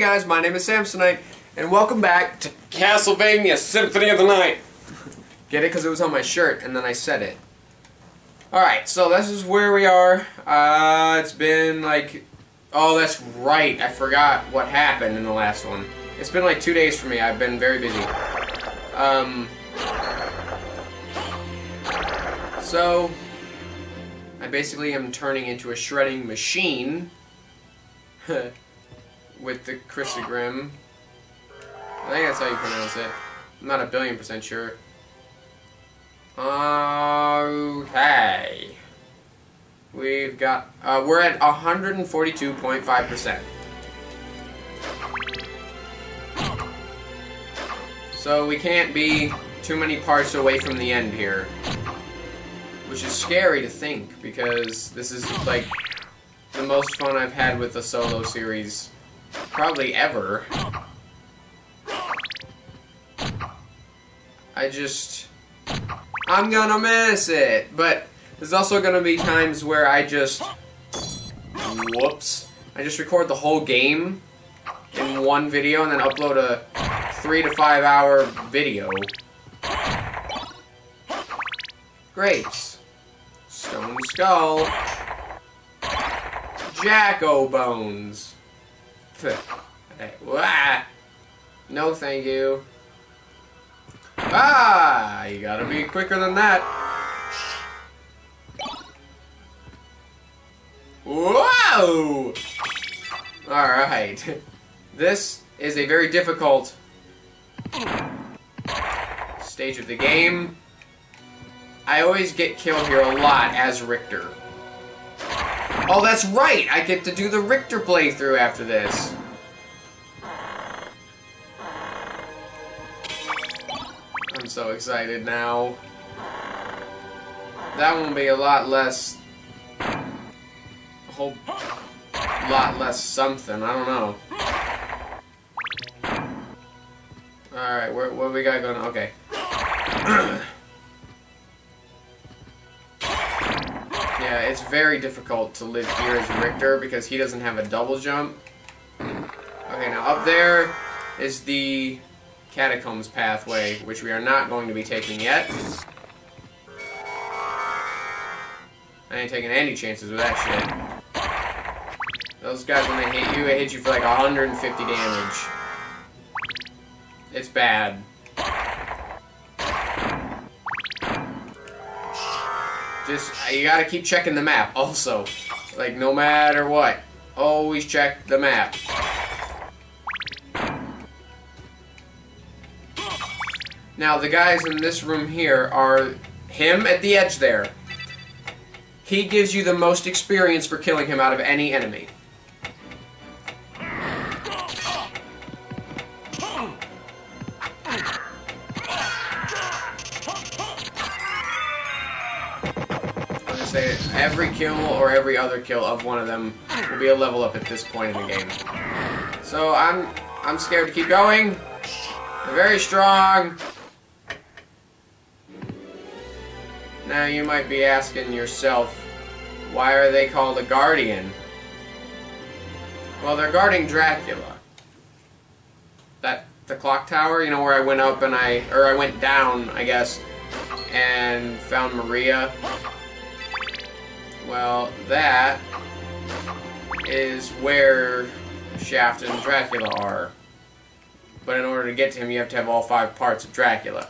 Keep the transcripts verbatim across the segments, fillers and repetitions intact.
Hey guys, my name is Samsonite, and welcome back to Castlevania Symphony of the Night. Get it? Because it was on my shirt, and then I said it. Alright, so this is where we are. Uh, it's been like... Oh, that's right. I forgot what happened in the last one. It's been like two days for me. I've been very busy. Um... So... I basically am turning into a shredding machine. With the Christogrim. I think that's how you pronounce it. I'm not a billion percent sure. Okay. We've got... Uh, we're at one hundred forty-two point five percent. So we can't be too many parts away from the end here. Which is scary to think, because this is, like, the most fun I've had with the solo series. Probably ever. I just... I'm gonna miss it! But there's also gonna be times where I just... Whoops. I just record the whole game in one video and then upload a three to five hour video. Grapes. Stone skull. Jacko bones. No, thank you. Ah, you gotta be quicker than that. Whoa! Alright. This is a very difficult stage of the game. I always get killed here a lot as Richter. Oh, that's right! I get to do the Richter playthrough after this. I'm so excited now. That one will be a lot less... A whole lot less something, I don't know. Alright, what do we got going on? Okay. Yeah, it's very difficult to live here as Richter because he doesn't have a double jump. Okay, now up there is the catacombs pathway, which we are not going to be taking yet. I ain't taking any chances with that shit. Those guys, when they hit you, they hit you for like one hundred fifty damage. It's bad. Just, you gotta keep checking the map, also. Like, no matter what. Always check the map. Now, the guys in this room here are him at the edge there. He gives you the most experience for killing him out of any enemy. Say every kill or every other kill of one of them will be a level up at this point in the game. So I'm I'm scared to keep going. They're very strong. Now you might be asking yourself, why are they called a guardian? Well, they're guarding Dracula. That the clock tower, you know, where I went up and I or I went down, I guess, and found Maria. Well, that is where Shaft and Dracula are. But in order to get to him, you have to have all five parts of Dracula.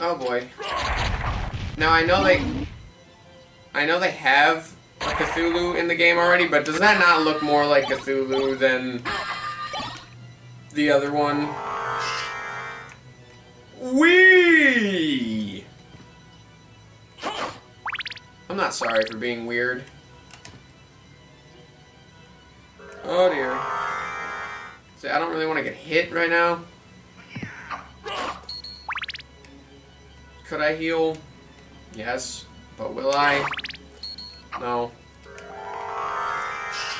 Oh boy. Now I know they... I know they have a Cthulhu in the game already, but does that not look more like Cthulhu than... the other one? Wee! I'm not sorry for being weird. Oh dear. See, I don't really want to get hit right now. Could I heal? Yes. But will I? No.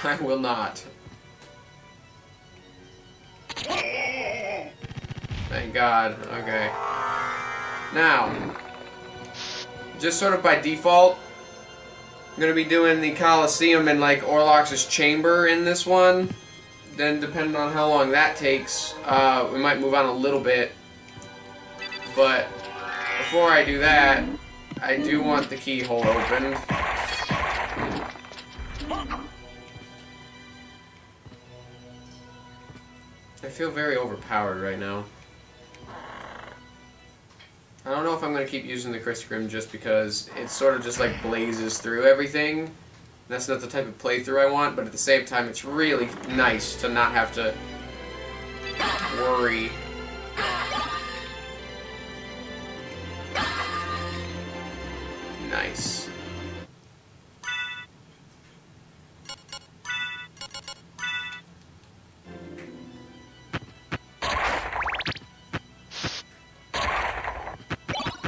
I will not. Thank God. Okay. Now, just sort of by default, I'm going to be doing the Coliseum and, like, Orlok's chamber in this one. Then, depending on how long that takes, uh, we might move on a little bit. But before I do that, I do want the keyhole open. I feel very overpowered right now. I don't know if I'm going to keep using the Christogrim just because it sort of just like blazes through everything. That's not the type of playthrough I want, but at the same time it's really nice to not have to worry. Nice.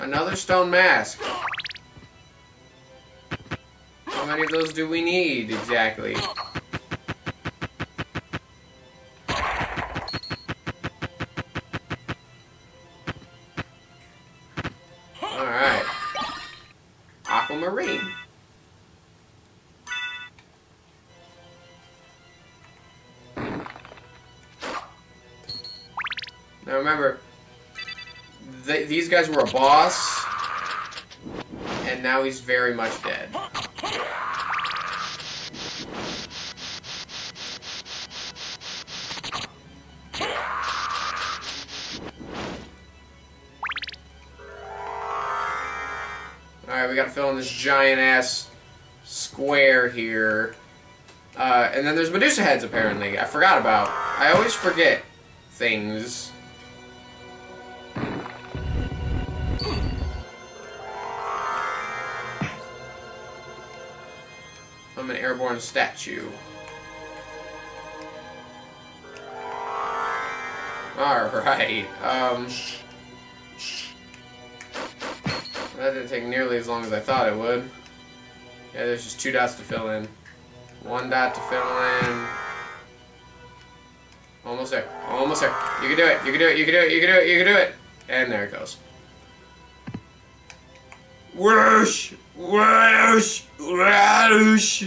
Another stone mask. How many of those do we need exactly? Alright. Aquamarine. Now remember, They, these guys were a boss, and now he's very much dead. Alright, we gotta fill in this giant-ass square here. Uh, and then there's Medusa heads, apparently. I forgot about. I always forget things. An airborne statue. Alright, um... that didn't take nearly as long as I thought it would. Yeah, there's just two dots to fill in. One dot to fill in. Almost there. Almost there. You can do it. You can do it. You can do it. You can do it. You can do it. And there it goes. Whoosh! Whoosh! Whoosh!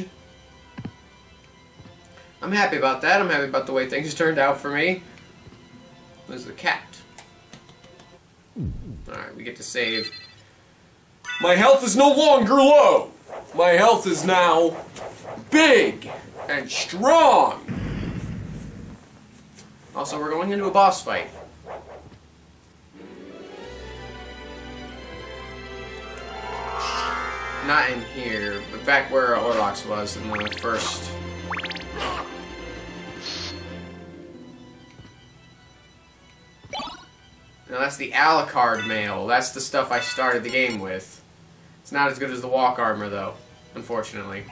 I'm happy about that. I'm happy about the way things turned out for me. There's the cat. Alright, we get to save. My health is no longer low! My health is now big and strong! Also, we're going into a boss fight. Not in here, but back where Orlok was in the first. Now that's the Alucard mail. That's the stuff I started the game with. It's not as good as the walk armor, though, unfortunately.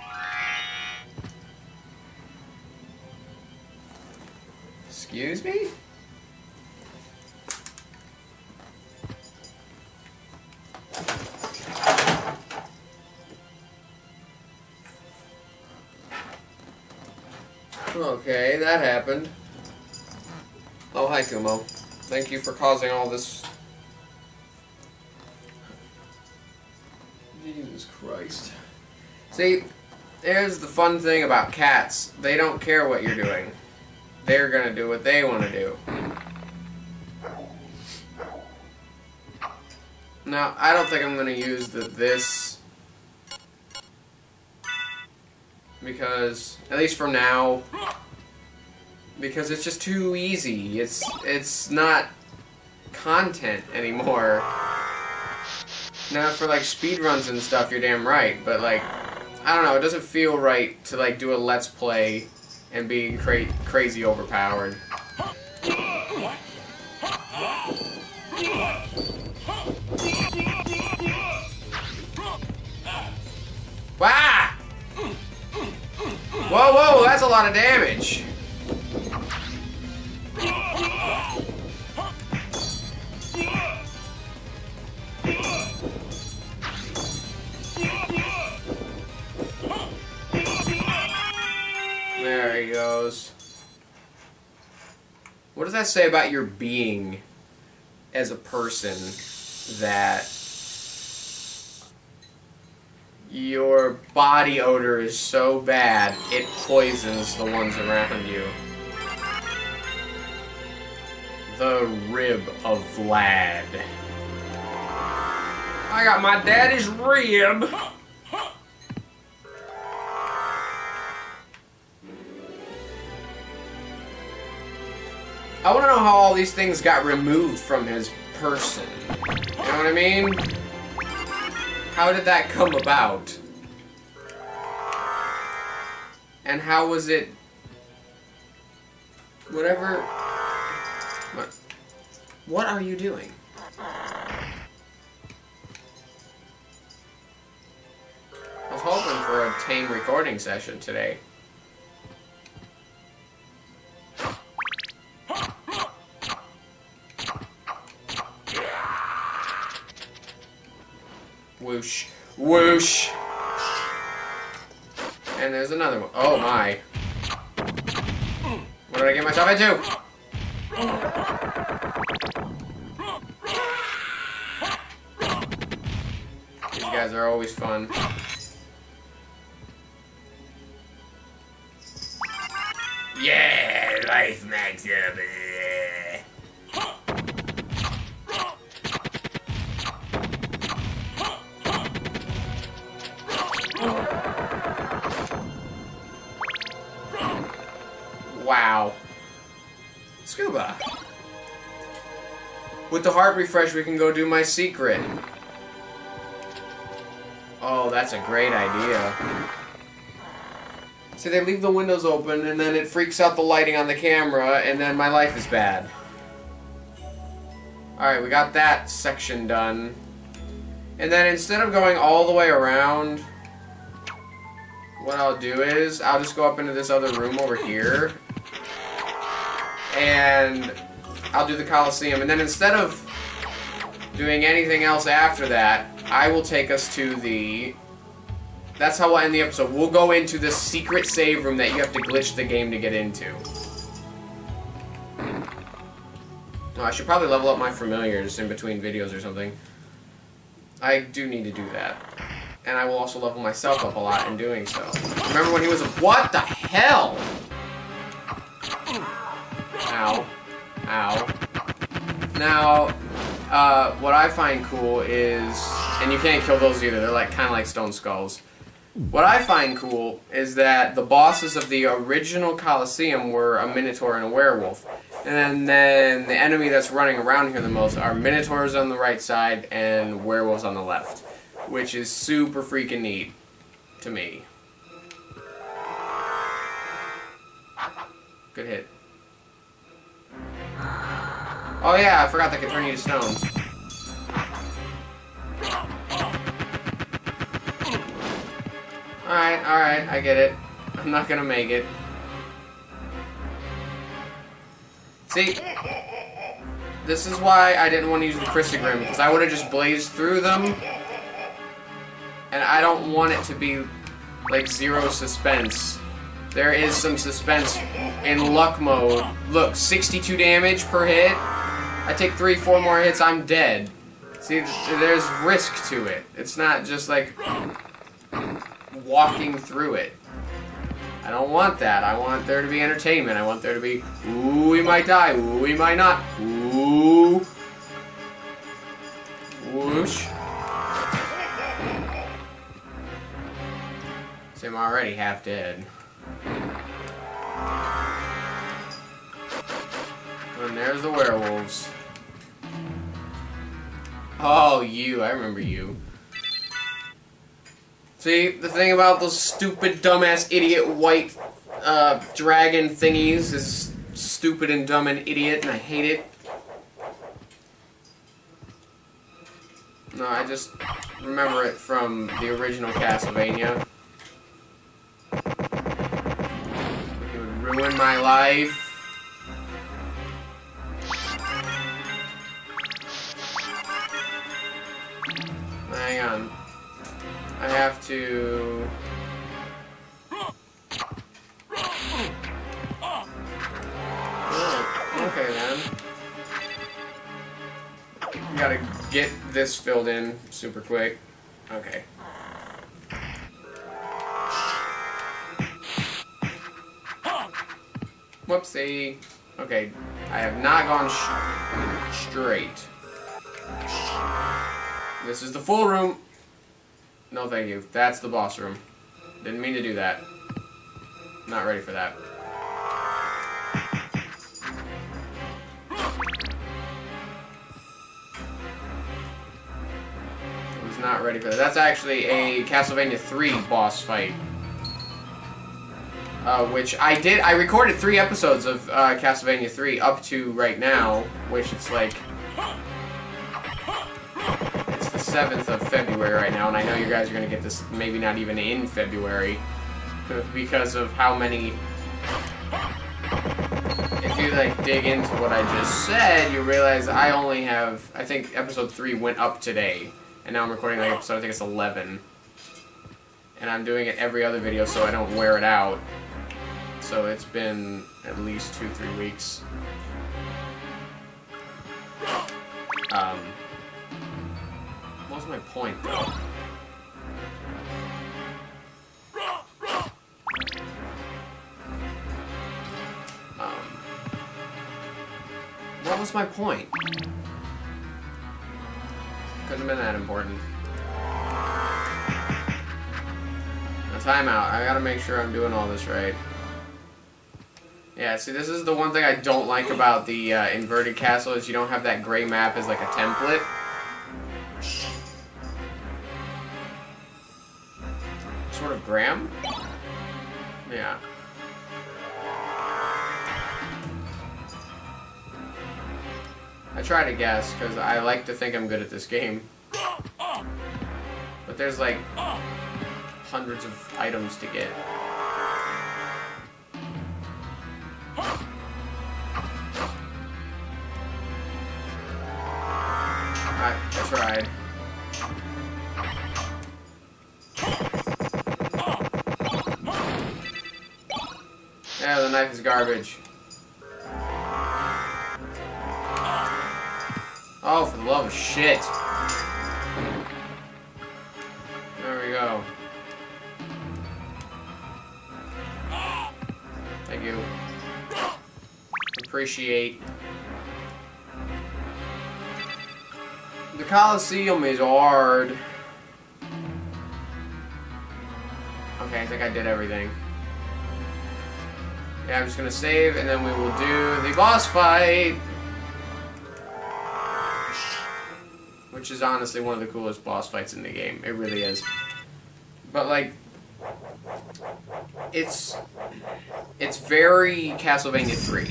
Excuse me? Okay, that happened. Oh, hi, Kumo. Thank you for causing all this... Jesus Christ. See, here's the fun thing about cats. They don't care what you're doing. They're gonna do what they want to do. Now, I don't think I'm gonna use the this... because, at least for now, because it's just too easy. It's it's not content anymore. Now for like speedruns and stuff, you're damn right, but like, I don't know, it doesn't feel right to like do a let's play and being cra crazy overpowered. Wow! Whoa, whoa, that's a lot of damage. There he goes. What does that say about your being as a person that Your body odor is so bad, it poisons the ones around you. The rib of Vlad. I got my daddy's rib! I want to know how all these things got removed from his person. You know what I mean? How did that come about? And how was it... Whatever... What, what are you doing? I was hoping for a tame recording session today. Whoosh. Whoosh! And there's another one. Oh my. What did I get myself into? These guys are always fun. Yeah! Life makes you bad. Wow. Scuba. With the heart refresh, we can go do my secret. Oh, that's a great idea. See, they leave the windows open, and then it freaks out the lighting on the camera, and then my life is bad. Alright, we got that section done. And then instead of going all the way around... What I'll do is, I'll just go up into this other room over here, and I'll do the Coliseum, and then instead of doing anything else after that, I will take us to the... That's how we'll end the episode. We'll go into the secret save room that you have to glitch the game to get into. Oh, I should probably level up my familiars in between videos or something. I do need to do that. And I will also level myself up a lot in doing so. Remember when he was a- What the hell?! Ow. Ow. Now, uh, what I find cool is... And you can't kill those either, they're like kinda like stone skulls. What I find cool is that the bosses of the original Coliseum were a Minotaur and a Werewolf. And then the enemy that's running around here the most are Minotaurs on the right side and Werewolves on the left. Which is super freaking neat to me. Good hit. Oh yeah, I forgot that could turn you to stone. Alright, alright, I get it. I'm not gonna make it. See? This is why I didn't want to use the Crissaegrim, because I would have just blazed through them. And I don't want it to be, like, zero suspense. There is some suspense in luck mode. Look, sixty-two damage per hit. I take three, four more hits, I'm dead. See, there's risk to it. It's not just, like, walking through it. I don't want that. I want there to be entertainment. I want there to be, ooh, we might die. Ooh, we might not. Ooh. Whoosh. I'm already half dead. And there's the werewolves. Oh, you. I remember you. See, the thing about those stupid, dumbass, idiot, white uh, dragon thingies is stupid and dumb and idiot, and I hate it. No, I just remember it from the original Castlevania. Ruin my life. Hang on. I have to... Oh, okay then. Gotta get this filled in super quick. Okay. Whoopsie. Okay, I have not gone sh straight. This is the full room. No, thank you. That's the boss room. Didn't mean to do that. Not ready for that. I was not ready for that. That's actually a Castlevania three boss fight. Uh, which I did, I recorded three episodes of uh, Castlevania three up to right now, which it's like, it's the seventh of February right now, and I know you guys are going to get this maybe not even in February, because of how many, if you like dig into what I just said, you realize I only have, I think episode three went up today, and now I'm recording like episode, I think it's eleven, and I'm doing it every other video so I don't wear it out. So it's been at least two, three weeks. Um, what was my point? Um, what was my point? Couldn't have been that important. Now time out. I gotta make sure I'm doing all this right. Yeah, see, this is the one thing I don't like about the uh, inverted castle is you don't have that gray map as, like, a template. Sort of Graham? Yeah. I try to guess, because I like to think I'm good at this game. But there's, like, hundreds of items to get. I tried. Yeah, the knife is garbage. Oh, for the love of shit. There we go. Thank you. Appreciate. The Coliseum is hard. Okay, I think I did everything. Yeah, I'm just gonna save and then we will do the boss fight. Which is honestly one of the coolest boss fights in the game. It really is. But like, it's it's very Castlevania three.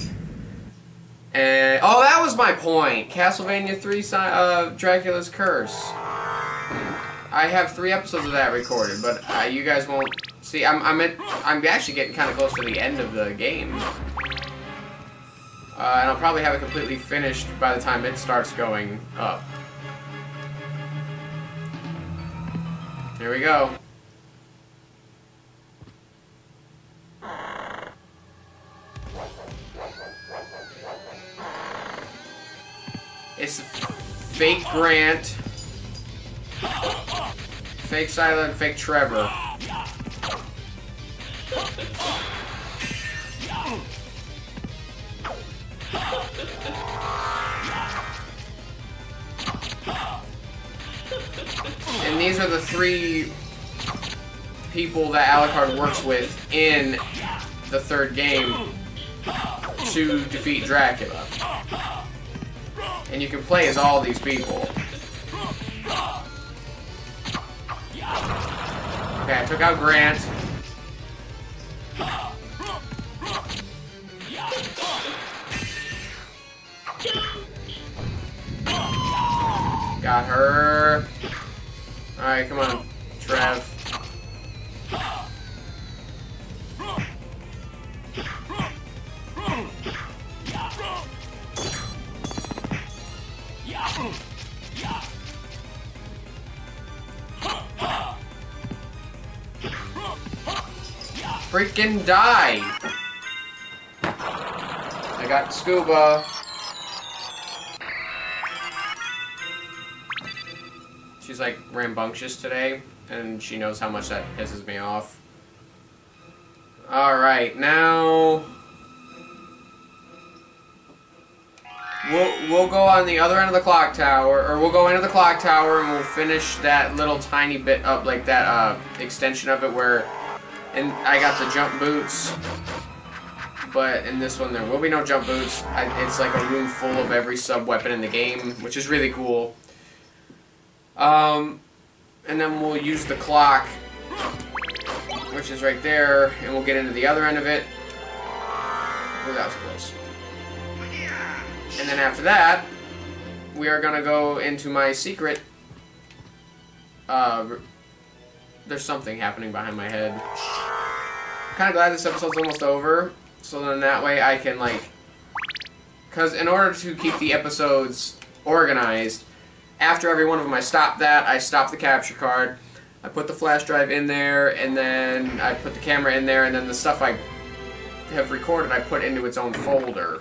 And, oh, that was my point! Castlevania three, uh, Dracula's Curse. I have three episodes of that recorded, but uh, you guys won't... See, I'm I'm, at, I'm actually getting kind of close to the end of the game. Uh, and I'll probably have it completely finished by the time it starts going up. Here we go. It's fake Grant, fake Silent, fake Trevor. And these are the three people that Alucard works with in the third game to defeat Dracula. And you can play as all these people. Okay, I took out Grant. Got her. Alright, come on, Trev. Freaking die! I got scuba. She's like rambunctious today, and she knows how much that pisses me off. Alright, now We'll, we'll go on the other end of the clock tower, or we'll go into the clock tower and we'll finish that little tiny bit up, like that uh, extension of it where, and I got the jump boots, but in this one there will be no jump boots. I, it's like a room full of every sub-weapon in the game, which is really cool. Um, and then we'll use the clock, which is right there, and we'll get into the other end of it. Oh, that was close. And then after that, we are gonna go into my secret. Uh, there's something happening behind my head. I'm kinda glad this episode's almost over, so then that way I can, like... Because in order to keep the episodes organized, after every one of them I stop that, I stop the capture card, I put the flash drive in there, and then I put the camera in there, and then the stuff I have recorded I put into its own folder.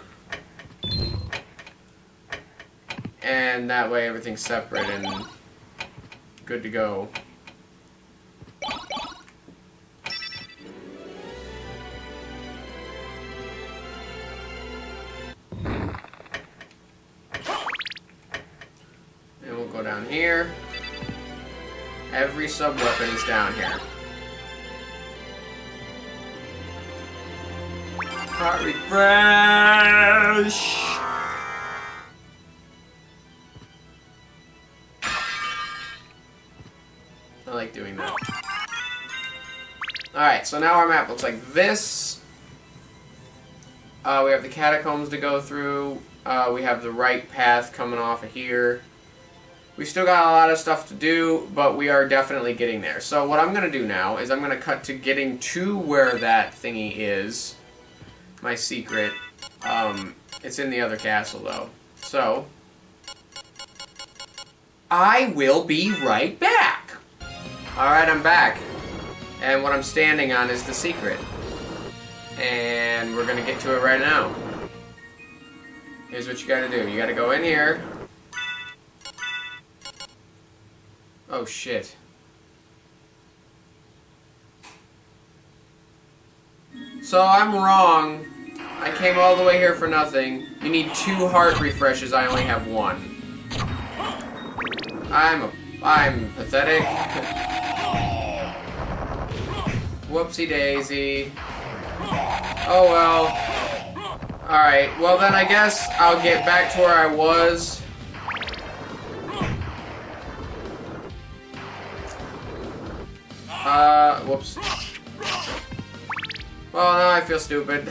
And that way everything's separate and good to go. And we'll go down here. Every sub-weapon is down here. Heart refresh! I like doing that. Alright, so now our map looks like this. Uh, we have the catacombs to go through. Uh, we have the right path coming off of here. We still got a lot of stuff to do, but we are definitely getting there. So what I'm going to do now is I'm going to cut to getting to where that thingy is. My secret. Um, it's in the other castle, though. So, I will be right back. Alright, I'm back, and what I'm standing on is the secret, and we're gonna get to it right now. Here's what you gotta do. You gotta go in here. Oh shit. So I'm wrong. I came all the way here for nothing. You need two heart refreshes, I only have one. I'm a, I'm pathetic. Whoopsie daisy. Oh well. Alright, well then I guess I'll get back to where I was. Uh, whoops. Well, now I feel stupid.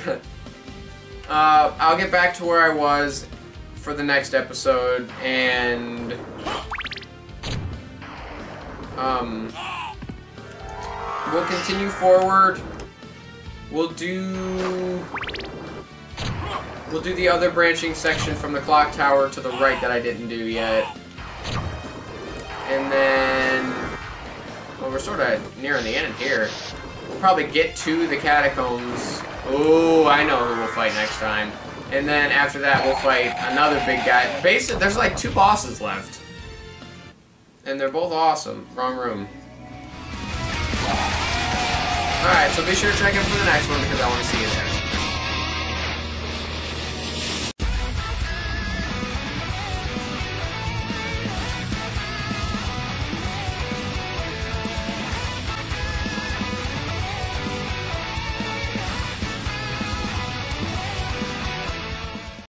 uh, I'll get back to where I was for the next episode, and... Um... We'll continue forward. We'll do... We'll do the other branching section from the clock tower to the right that I didn't do yet. And then... Well, we're sort of nearing the end here. We'll probably get to the catacombs. Ooh, I know who we'll fight next time. And then after that, we'll fight another big guy. Basically, there's like two bosses left. And they're both awesome. Wrong room. Alright, so be sure to check in for the next one because I want to see you there.